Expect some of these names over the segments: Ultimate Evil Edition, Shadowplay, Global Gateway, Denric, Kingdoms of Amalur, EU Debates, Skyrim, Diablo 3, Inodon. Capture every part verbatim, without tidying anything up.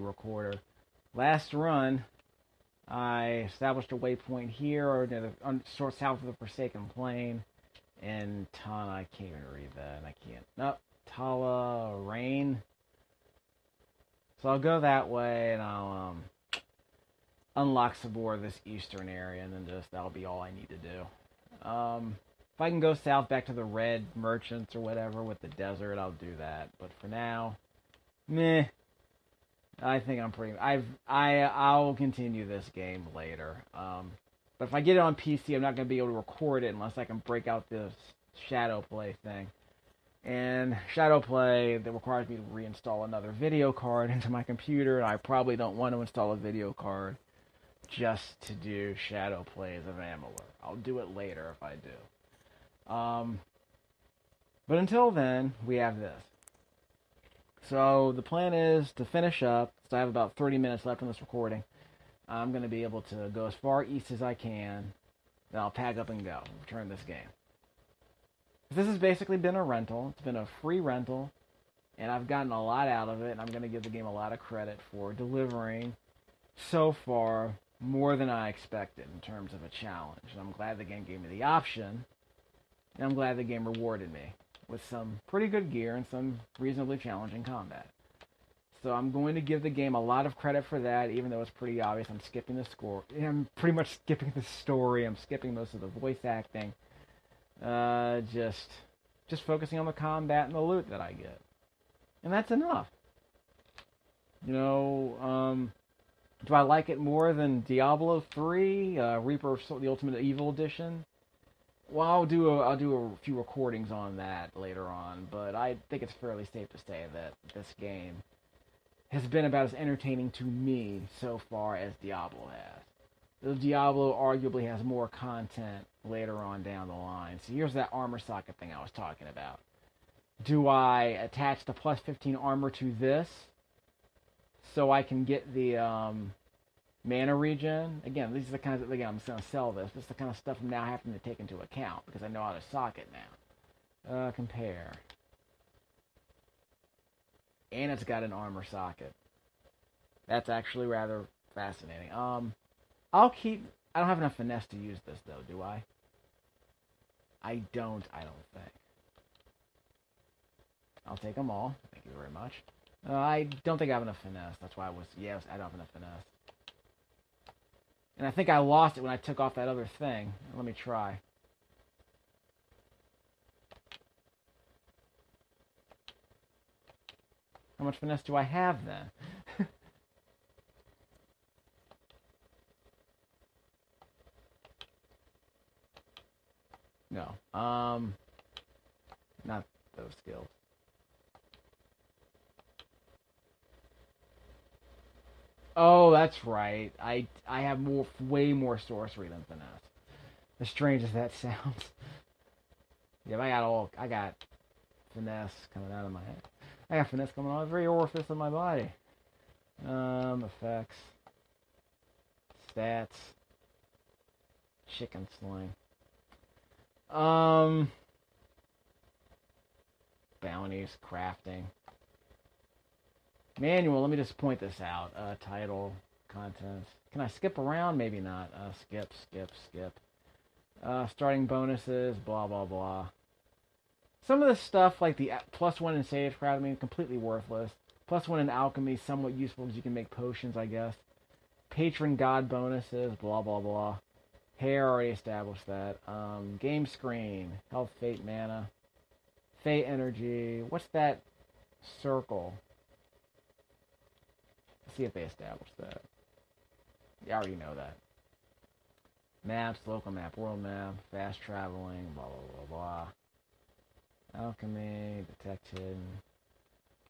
video recorder. Last run, I established a waypoint here, or near the, sort south of the Forsaken Plain, and Tana, I can't even read that, I can't, nope, Tala, Rain. So I'll go that way, and I'll, um, unlock some more of this eastern area, and then just, that'll be all I need to do. Um, if I can go south back to the Red Merchants or whatever with the desert, I'll do that, but for now, meh. I think I'm pretty... I've, I, I'll continue this game later. Um, but if I get it on P C, I'm not going to be able to record it unless I can break out this Shadowplay thing. And Shadowplay, that requires me to reinstall another video card into my computer, and I probably don't want to install a video card just to do Shadowplays of Amalur. I'll do it later if I do. Um, but until then, we have this. So the plan is to finish up, so I have about thirty minutes left on this recording. I'm going to be able to go as far east as I can, then I'll pack up and go, return this game. This has basically been a rental, it's been a free rental, and I've gotten a lot out of it, and I'm going to give the game a lot of credit for delivering, so far, more than I expected in terms of a challenge. And I'm glad the game gave me the option, and I'm glad the game rewarded me with some pretty good gear and some reasonably challenging combat. So I'm going to give the game a lot of credit for that, even though it's pretty obvious I'm skipping the score. I'm pretty much skipping the story. I'm skipping most of the voice acting. Uh, just, just focusing on the combat and the loot that I get. And that's enough. You know, um, do I like it more than Diablo three, uh, Reaper of Souls, the Ultimate Evil Edition? Well, I'll do a, I'll do a few recordings on that later on, but I think it's fairly safe to say that this game has been about as entertaining to me so far as Diablo has. Diablo arguably has more content later on down the line. So here's that armor socket thing I was talking about. Do I attach the plus fifteen armor to this so I can get the... Um, mana regen? Again, these are the kinds of... Again, I'm going to sell this. This is the kind of stuff I'm now having to take into account, because I know how to socket now. Uh, compare. And it's got an armor socket. That's actually rather fascinating. Um, I'll keep... I don't have enough finesse to use this, though, do I? I don't, I don't think. I'll take them all. Thank you very much. Uh, I don't think I have enough finesse. That's why I was... Yes, I don't have enough finesse. And I think I lost it when I took off that other thing. Let me try. How much finesse do I have then? No. Um, not those skills. Oh, that's right. I, I have more, way more sorcery than finesse. As strange as that sounds. Yeah, I got all... I got finesse coming out of my head. I got finesse coming out of every orifice of my body. Um, effects. Stats. Chicken sling. Um... Bounties, crafting. Manual, let me just point this out. Uh, title, contents. Can I skip around? Maybe not. Uh, skip, skip, skip. Uh, starting bonuses, blah, blah, blah. Some of the stuff, like the plus one in Sagecraft, I mean, completely worthless. Plus one in Alchemy, somewhat useful because you can make potions, I guess. Patron God bonuses, blah, blah, blah. Hair, already established that. Um, game screen, health, fate, mana. Fate energy. What's that circle? See if they established that. You already know that. Maps, local map, world map, fast traveling, blah, blah, blah, blah. Alchemy, detected.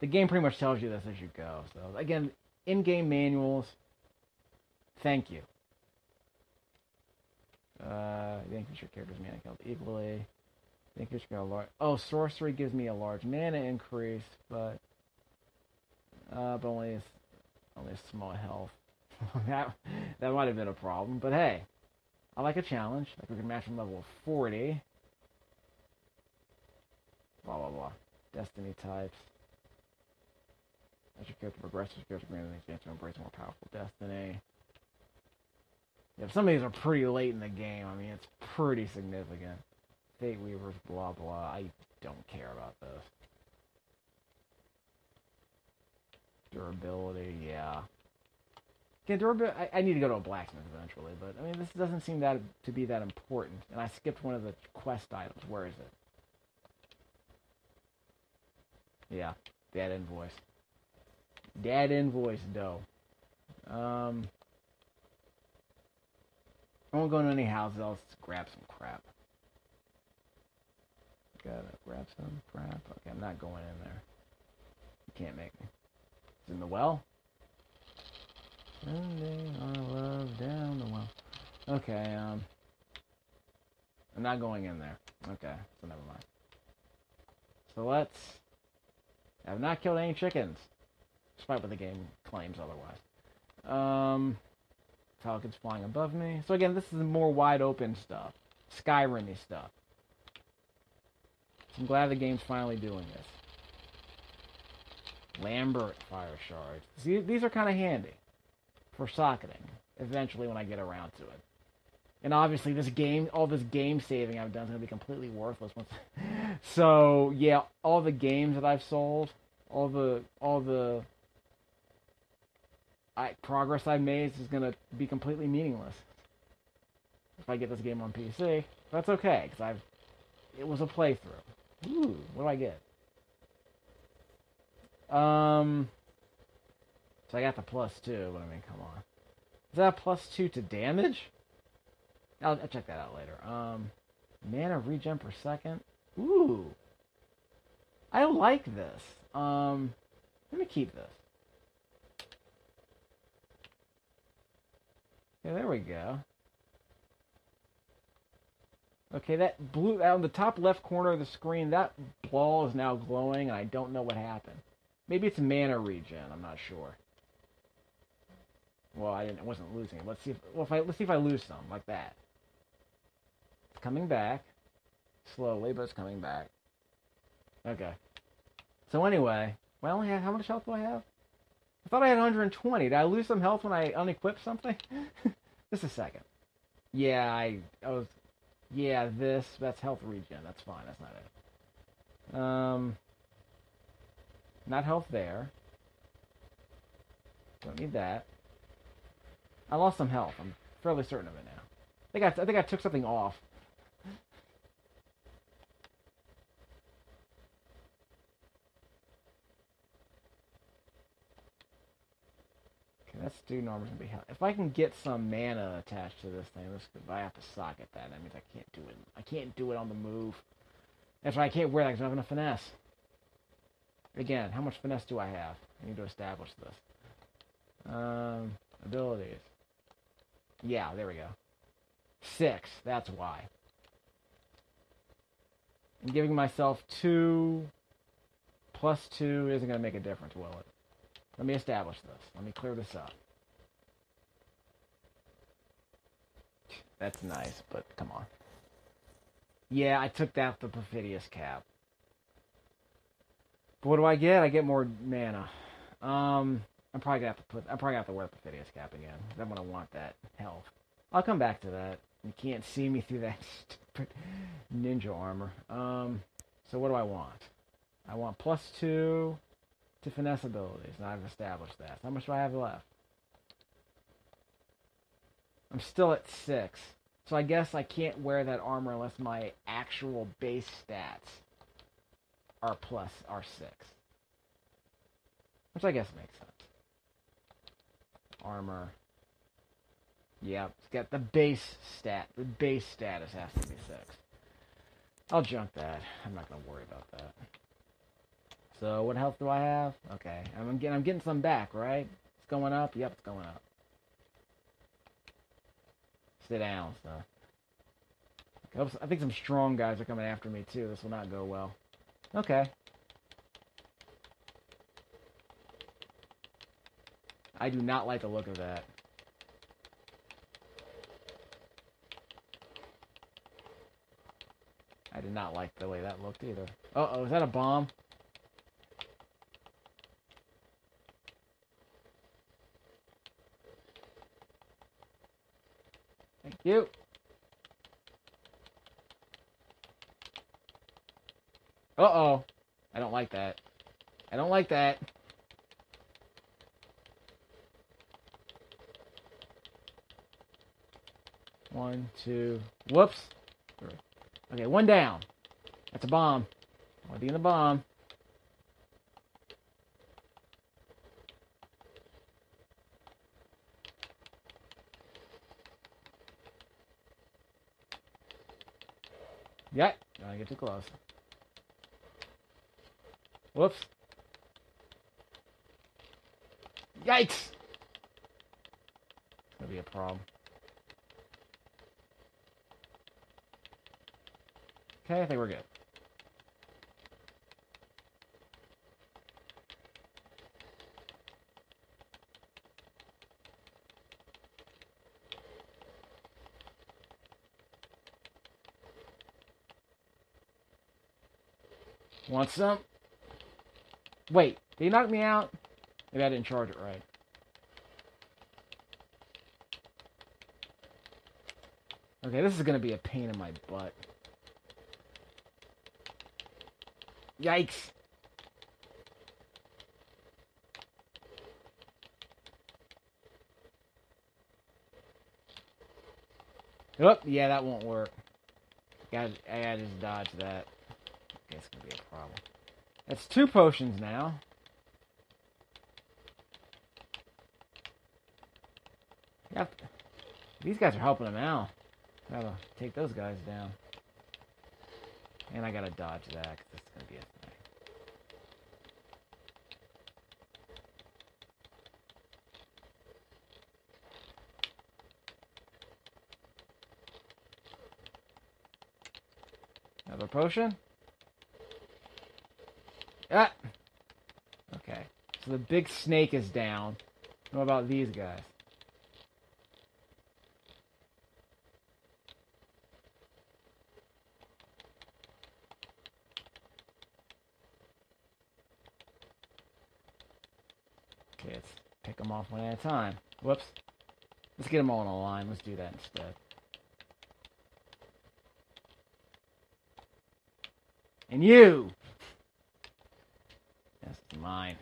The game pretty much tells you this as you go. So, again, in-game manuals, thank you. Uh, increase your character's mana count equally. Increase your large... Oh, sorcery gives me a large mana increase, but... Uh, but only... Is, Only small health. that that might have been a problem, but hey, I like a challenge. Like we can match from level forty. Blah blah blah. Destiny types. As your character progresses, your character gains a chance to embrace a more powerful destiny. Yeah, some of these are pretty late in the game. I mean, it's pretty significant. Fate Weavers, blah, blah. I don't care about this. Durability, yeah. Okay, durability, I, I need to go to a blacksmith eventually, but, I mean, this doesn't seem that to be that important. And I skipped one of the quest items. Where is it? Yeah, dead invoice. Dead invoice, dough. Um... I won't go into any houses, I'll just grab some crap. Gotta grab some crap. Okay, I'm not going in there. You can't make me. It's in the well? Sending our love down the well. Okay, um... I'm not going in there. Okay, so never mind. So let's... I've not killed any chickens. Despite what the game claims otherwise. Um... Pelicans flying above me. So again, this is more wide open stuff. Skyrim-y stuff. I'm glad the game's finally doing this. Lambert fire shards. See, these are kind of handy. For socketing. Eventually when I get around to it. And obviously this game, all this game saving I've done is going to be completely worthless. Once. So, yeah, all the games that I've sold, all the, all the... I, progress I've made is going to be completely meaningless if I get this game on P C. That's okay, because I've... It was a playthrough. Ooh, what do I get? Um... So I got the plus two, but I mean, come on. Is that a plus two to damage? I'll, I'll check that out later. Um, mana regen per second. Ooh! I like this. Um, let me keep this. Yeah, there we go. Okay, that blue, on the top left corner of the screen, that ball is now glowing, and I don't know what happened. Maybe it's mana regen, I'm not sure. Well, I didn't, I wasn't losing it. Let's see if, well, if I, let's see if I lose some, like that. It's coming back. Slowly, but it's coming back. Okay. So anyway, I only have, how much health do I have? I thought I had one hundred twenty. Did I lose some health when I unequipped something? Just a second. Yeah, I, I was... Yeah, this... That's health regen. That's fine. That's not it. Um... Not health there. Don't need that. I lost some health. I'm fairly certain of it now. I think I, I, think I took something off. That's due normal to be held. If I can get some mana attached to this thing, this could, I have to socket that. That means I can't do it. I can't do it on the move. That's why I can't wear that because I don't have enough finesse. Again, how much finesse do I have? I need to establish this. Um, abilities. Yeah, there we go. Six. That's why. I'm giving myself two plus two isn't going to make a difference, will it? Let me establish this. Let me clear this up. That's nice, but come on. Yeah, I took out the perfidious cap. But what do I get? I get more mana. Um, I'm probably gonna have to put. I'm probably gonna have to wear the perfidious cap again. I'm gonna want that health. I'll come back to that. You can't see me through that stupid ninja armor. Um, so what do I want? I want plus two. To finesse abilities, and I've established that. How much do I have left? I'm still at six. So I guess I can't wear that armor unless my actual base stats are plus, are six. Which I guess makes sense. Armor. Yeah, it's got the base stat. The base status has to be six. I'll junk that. I'm not going to worry about that. So what health do I have? Okay, I'm getting I'm getting some back, right? It's going up. Yep, it's going up. Sit down, son. Okay, I think some strong guys are coming after me too. This will not go well. Okay. I do not like the look of that. I did not like the way that looked either. Uh oh, is that a bomb? Thank you. Uh-oh. I don't like that. I don't like that. One, two, whoops. Okay, one down. That's a bomb. I want to be in the bomb. Yeah, don't want to get too close. Whoops. Yikes! It's gonna be a problem. Okay, I think we're good. Want some? Wait, did he knock me out? Maybe I didn't charge it right. Okay, this is going to be a pain in my butt. Yikes. Oh, yeah, that won't work. I gotta just dodge that. Okay, it's going to be a problem. That's two potions now. Yep. These guys are helping him out. Gotta take those guys down. And I gotta dodge that, because it's gonna be a thing. Another potion? Ah! Okay. So the big snake is down. What about these guys? Okay, let's pick them off one at a time. Whoops. Let's get them all in a line. Let's do that instead. And you! Mine.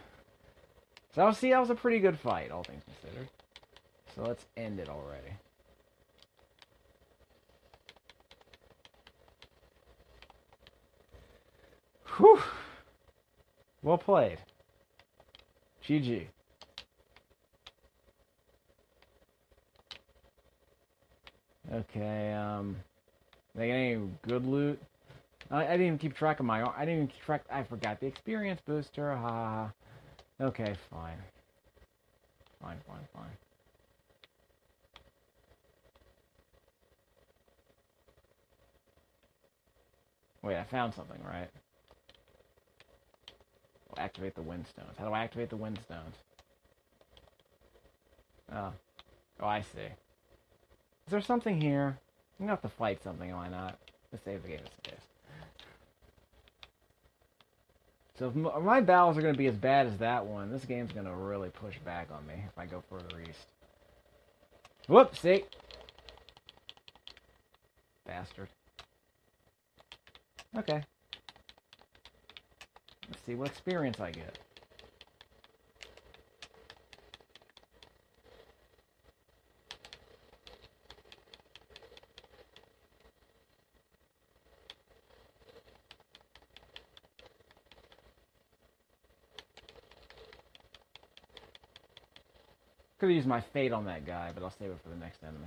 So, see, that was a pretty good fight, all things considered. So, let's end it already. Whew! Well played. G G. Okay, um... Did I get any good loot? I didn't even keep track of my arm. I didn't even keep track. I forgot the experience booster. Ha. Uh, okay, fine. Fine, fine, fine. Wait, I found something, right? We'll activate the windstones. How do I activate the windstones? Oh. Oh, I see. Is there something here? I'm gonna have to fight something, am I not? Let's save the game. Let's save. So if my battles are going to be as bad as that one, this game's going to really push back on me if I go further east. Whoops, see? Bastard. Okay. Let's see what experience I get. Could have used my fate on that guy, but I'll save it for the next enemy.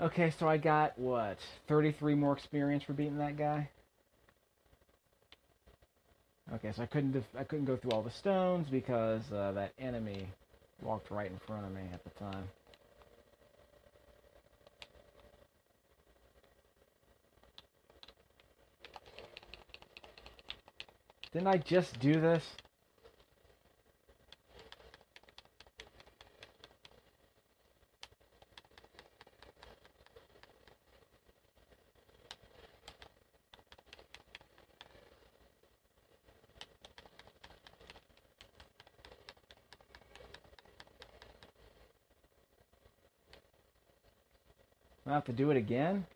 Okay, so I got, what, thirty-three more experience for beating that guy? Okay, so I couldn't def I couldn't go through all the stones because uh, that enemy walked right in front of me at the time. Didn't I just do this? I have to do it again.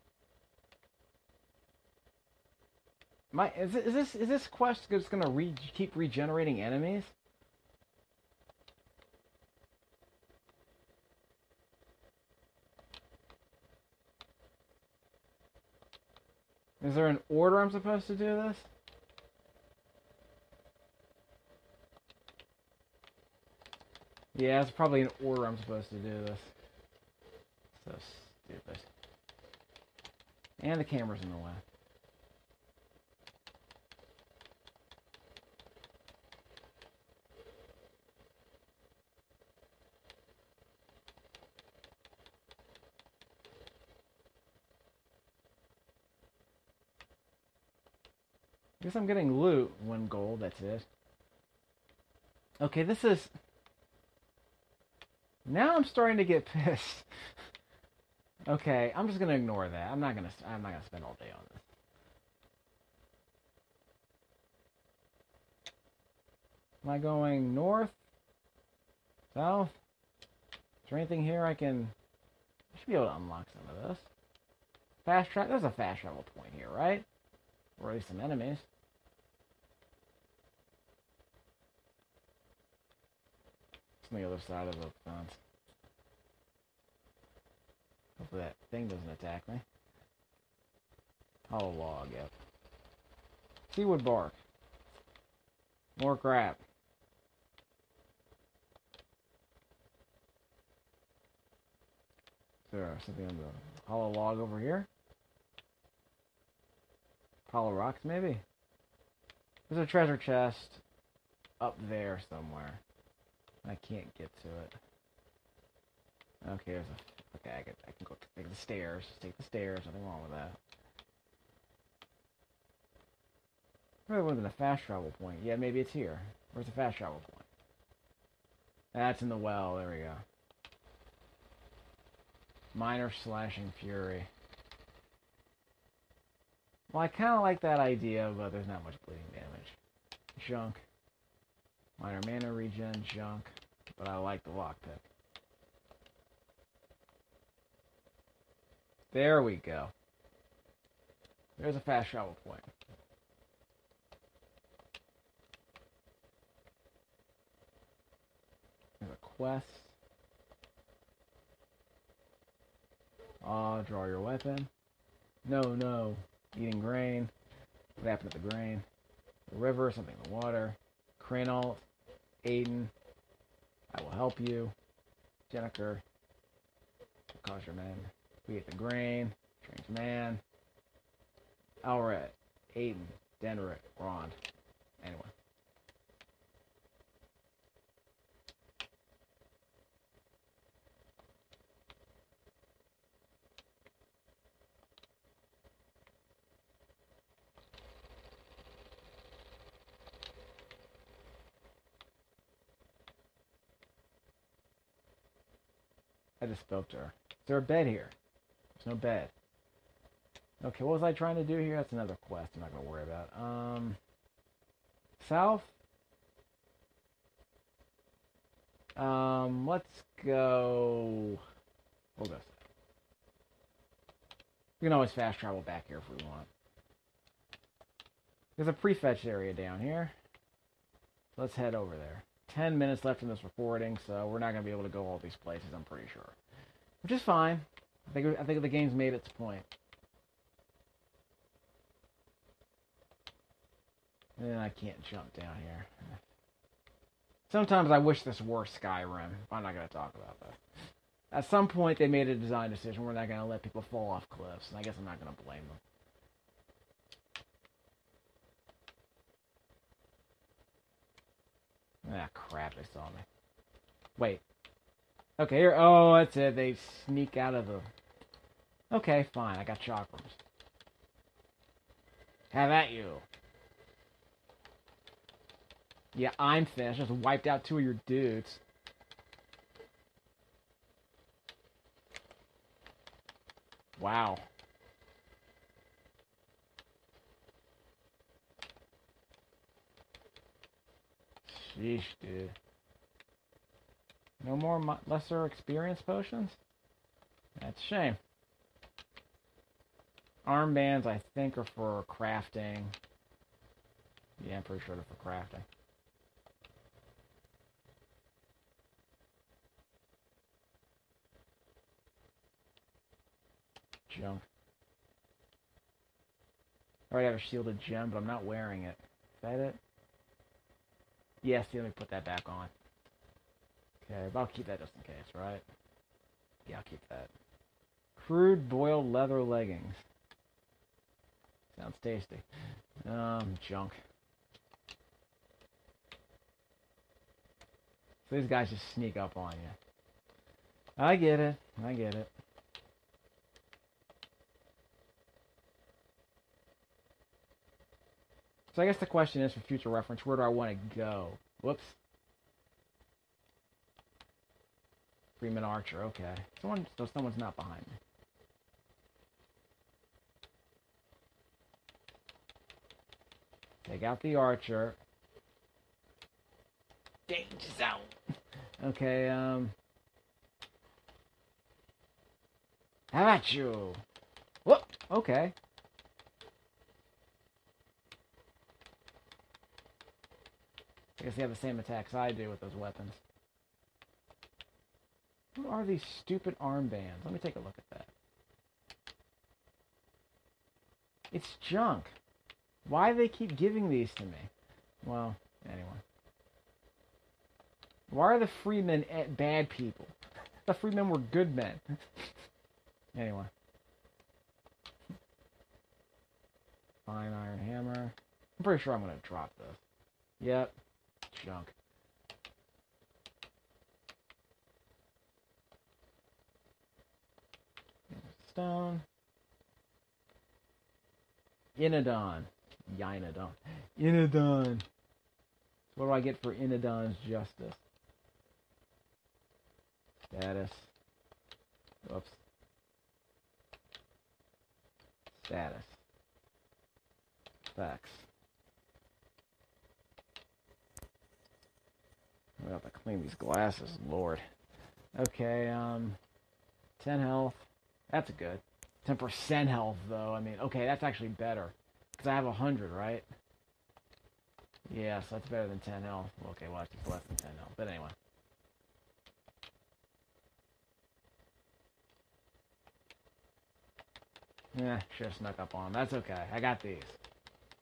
My is is this is this quest just gonna re keep regenerating enemies? Is there an order I'm supposed to do this? Yeah, it's probably an order I'm supposed to do this. So stupid. And the camera's in the way. Guess I'm getting loot, one gold, that's it. Okay, this is... Now I'm starting to get pissed. Okay, I'm just gonna ignore that. I'm not gonna I'm not gonna spend all day on this. Am I going north? South? Is there anything here I can... I should be able to unlock some of this. Fast travel, there's a fast travel point here, right? Or at least some enemies. On the other side of the fence. Hopefully that thing doesn't attack me. I'll log up. Seawood bark. More crap. Is there something on the hollow log over here? Hollow rocks, maybe? There's a treasure chest up there somewhere. I can't get to it. Okay, there's a, okay, I can, I can go take the stairs. Just take the stairs. Nothing wrong with that. Probably would have been a fast travel point. Yeah, maybe it's here. Where's the fast travel point? That's in the well. There we go. Minor slashing fury. Well, I kind of like that idea, but there's not much bleeding damage. Junk. Minor mana regen, junk, but I like the lockpick. There we go. There's a fast travel point. There's a quest. Ah, uh, draw your weapon. No, no. Eating grain. What happened to the grain? The river, something in the water. Cranalt, Aiden, I will help you. Jennifer, cause your men. We ate the grain. Strange man. Alred, Aiden, Denric, Rond. Anyway. I just spoke to her. Is there a bed here? There's no bed. Okay, what was I trying to do here? That's another quest I'm not going to worry about. Um, south? Um, let's go... We'll go south. We can always fast travel back here if we want. There's a prefetch area down here. Let's head over there. ten minutes left in this recording, so we're not going to be able to go all these places, I'm pretty sure. Which is fine. I think I think the game's made its point. And I can't jump down here. Sometimes I wish this were Skyrim. I'm not going to talk about that. At some point, they made a design decision. We're not going to let people fall off cliffs, and I guess I'm not going to blame them. Ah, crap, they saw me. Wait. Okay, here... Oh, that's it. They sneak out of the... Okay, fine. I got chakras. Have at you. Yeah, I'm finished. Just wiped out two of your dudes. Wow. Sheesh, dude. No more lesser experience potions? That's a shame. Armbands, I think, are for crafting. Yeah, I'm pretty sure they're for crafting. Junk. I already have a shielded gem, but I'm not wearing it. Is that it? Yes, yeah, let me put that back on. Okay, but I'll keep that just in case, right? Yeah, I'll keep that. Crude boiled leather leggings. Sounds tasty. Um, junk. So these guys just sneak up on you. I get it. I get it. So I guess the question is, for future reference, where do I want to go? Whoops. Freeman Archer, okay. Someone, so someone's not behind me. Take out the Archer. Danger zone! Okay, um... how about you? Whoop! Okay. I guess they have the same attacks I do with those weapons. What are these stupid armbands? Let me take a look at that. It's junk. Why do they keep giving these to me? Well, anyway. Why are the freemen bad people? The freemen were good men. Anyway. Fine iron hammer. I'm pretty sure I'm going to drop this. Yep. Junk. Stone. Inodon. Ynodon. Inodon. What do I get for Inodon's justice? Status. Oops. Status. Facts. I'm gonna have to clean these glasses, Lord. Okay, um, ten health. That's good. ten percent health, though. I mean, okay, that's actually better. Because I have one hundred, right? Yeah, so that's better than ten health. Okay, well, it's less than ten health. But anyway. Eh, should have snuck up on them. That's okay. I got these.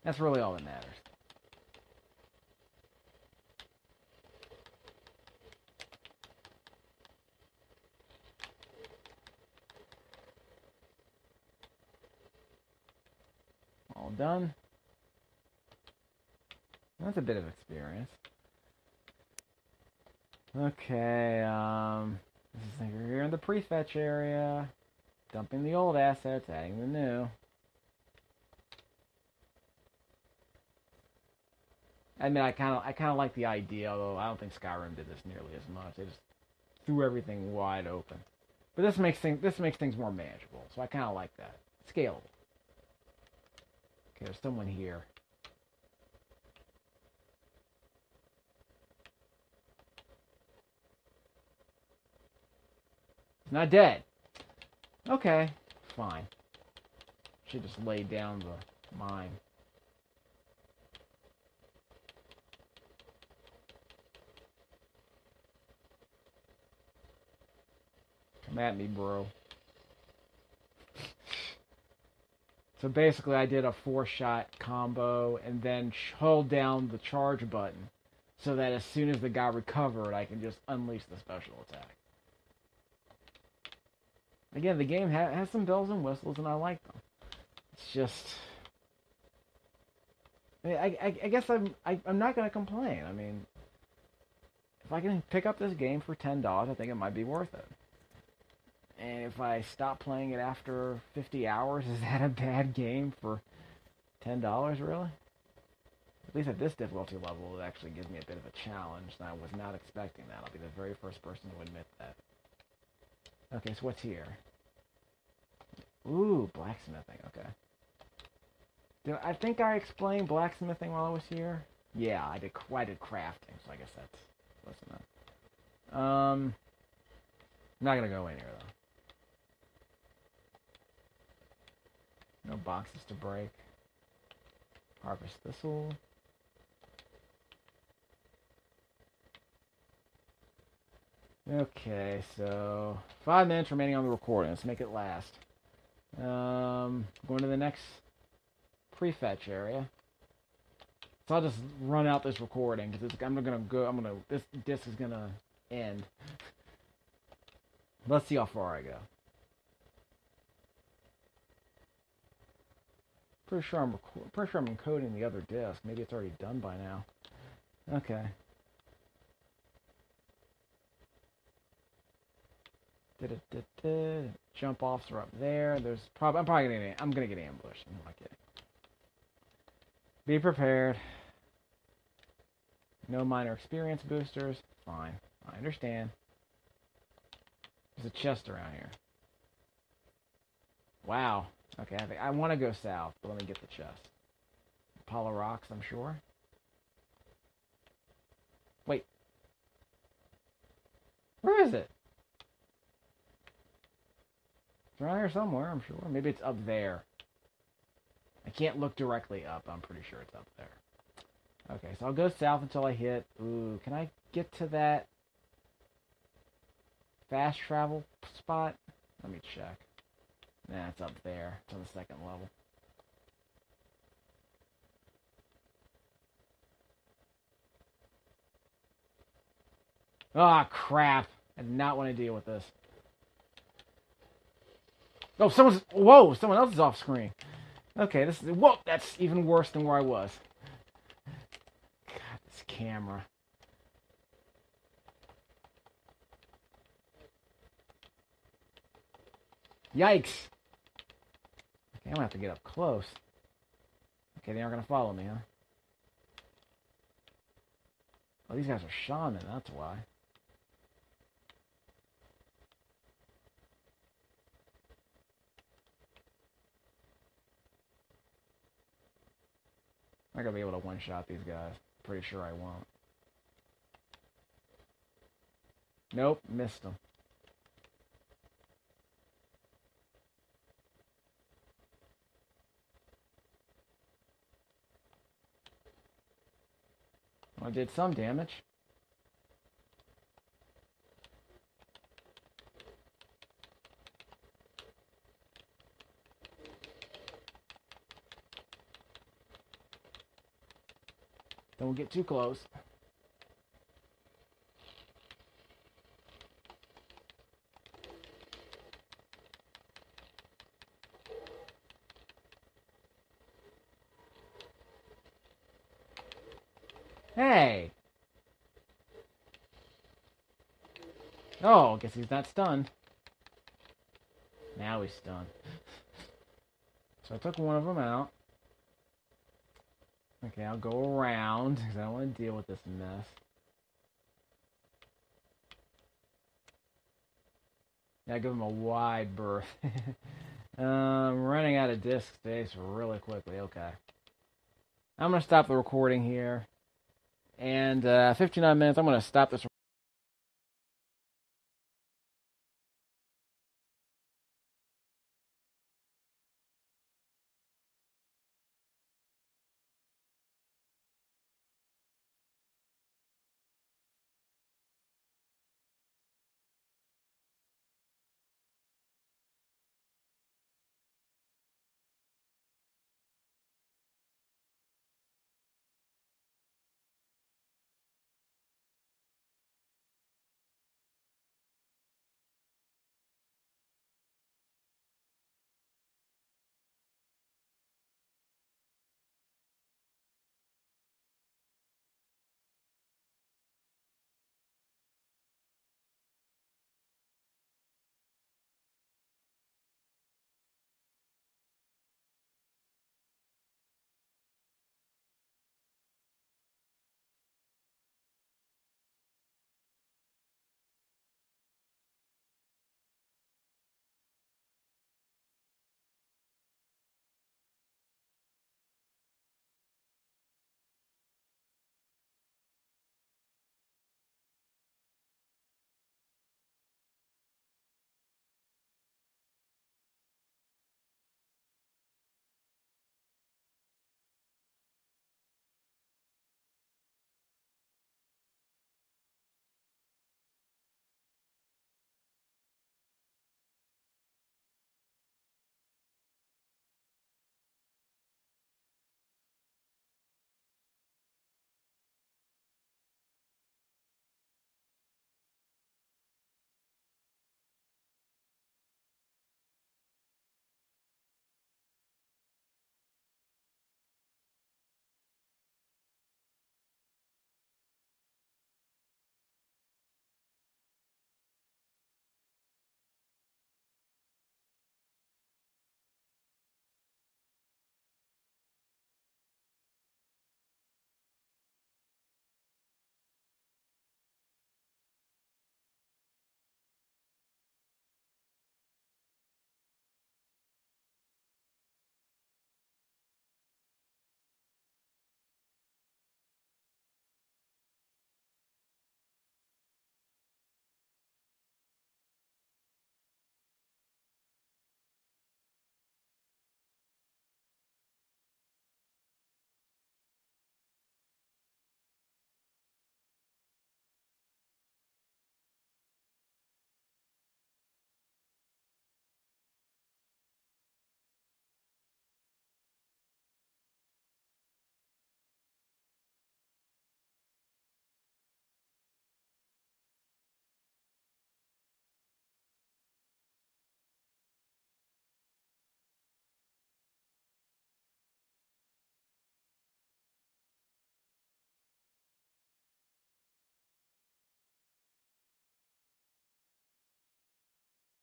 That's really all that matters. Done. That's a bit of experience. Okay, um, this is like we're here in the prefetch area. Dumping the old assets, adding the new. I mean, I kind of, I kind of like the idea, although I don't think Skyrim did this nearly as much. They just threw everything wide open. But this makes things, this makes things more manageable. So I kind of like that. Scalable. There's someone here. He's not dead. Okay, fine. Should just lay down the mine. Come at me, bro. So basically I did a four-shot combo and then hold down the charge button so that as soon as the guy recovered, I can just unleash the special attack. Again, the game ha has some bells and whistles, and I like them. It's just... I, mean, I, I, I guess I'm, I, I'm not going to complain. I mean, if I can pick up this game for ten dollars, I think it might be worth it. And if I stop playing it after fifty hours, is that a bad game for ten dollars, really? At least at this difficulty level, it actually gives me a bit of a challenge, and I was not expecting that. I'll be the very first person to admit that. Okay, so what's here? Ooh, blacksmithing, okay. Did I think I explained blacksmithing while I was here? Yeah, I did, I did crafting, so I guess that's close enough. Um, I'm not going to go in here, though. No boxes to break. Harvest thistle. Okay, so five minutes remaining on the recording. Let's make it last. Um, going to the next prefetch area. So I'll just run out this recording because I'm gonna go. I'm gonna this disc is gonna end. Let's see how far I go. Pretty sure I'm pretty sure I'm encoding the other disc. Maybe it's already done by now. Okay. Da-da-da-da. Jump offs are up there. There's probably I'm probably gonna I'm gonna get ambushed. I'm not kidding. Be prepared. No minor experience boosters. Fine. I understand. There's a chest around here. Wow. Okay, I, think I want to go south, but let me get the chest. Apollo rocks, I'm sure. Wait. Where is it? It's around here somewhere, I'm sure. Maybe it's up there. I can't look directly up. I'm pretty sure it's up there. Okay, so I'll go south until I hit... Ooh, can I get to that fast travel spot? Let me check. Nah, it's up there. It's on the second level. Ah, oh, crap. I did not want to deal with this. Oh, someone's... Whoa, someone else is off screen. Okay, this is... Whoa, that's even worse than where I was. God, this camera. Yikes! Okay, I'm gonna have to get up close. Okay, they aren't gonna follow me, huh? Oh, these guys are shaman, that's why. I'm not gonna be able to one-shot these guys. Pretty sure I won't. Nope, missed them. Well, I did some damage. Don't get too close. Hey! Oh, I guess he's not stunned. Now he's stunned. So I took one of them out. Okay, I'll go around, because I don't want to deal with this mess. Yeah, I give him a wide berth. um, running out of disk space really quickly, okay. I'm going to stop the recording here. And uh, fifty-nine minutes, I'm going to stop this recording.